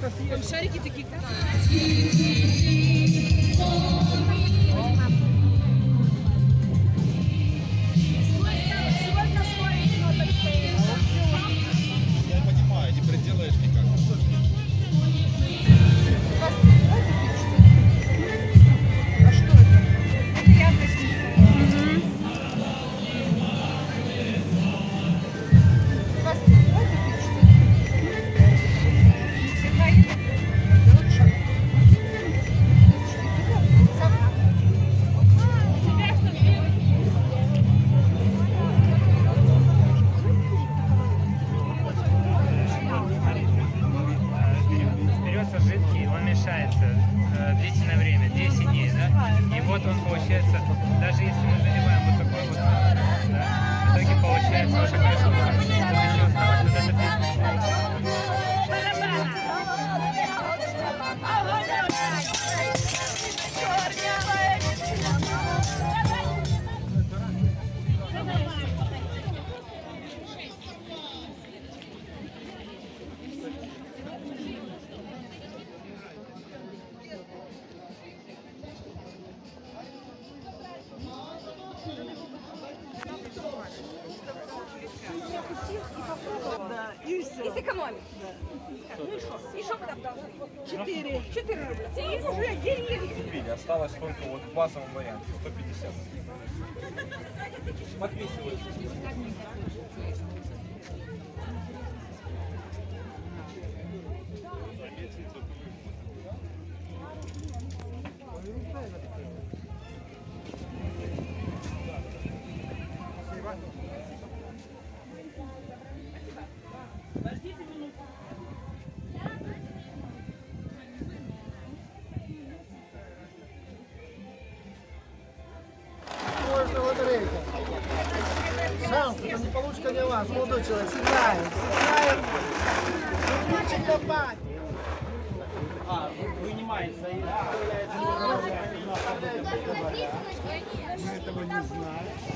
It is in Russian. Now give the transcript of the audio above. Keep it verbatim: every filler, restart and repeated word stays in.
как-то съели. Шарики такие. Я понимаю, не приделаешь никак. Длительное время, десять дней, да? И вот он получается, даже если мы заливаем вот такой вот, да, в итоге получается уже хорошо. Тут еще осталось вот этот экономить. Да. Ну и что? И что мы там должны? Четыре. Четыре рубля. Уже деньги купили. Осталось только вот в базовом варианте. сто пятьдесят. Подписывайся. Шанс, это не получка для вас, молодой человек. Сыграем, сыграем. Сыграем копать. А, вынимается. Мы этого не знали.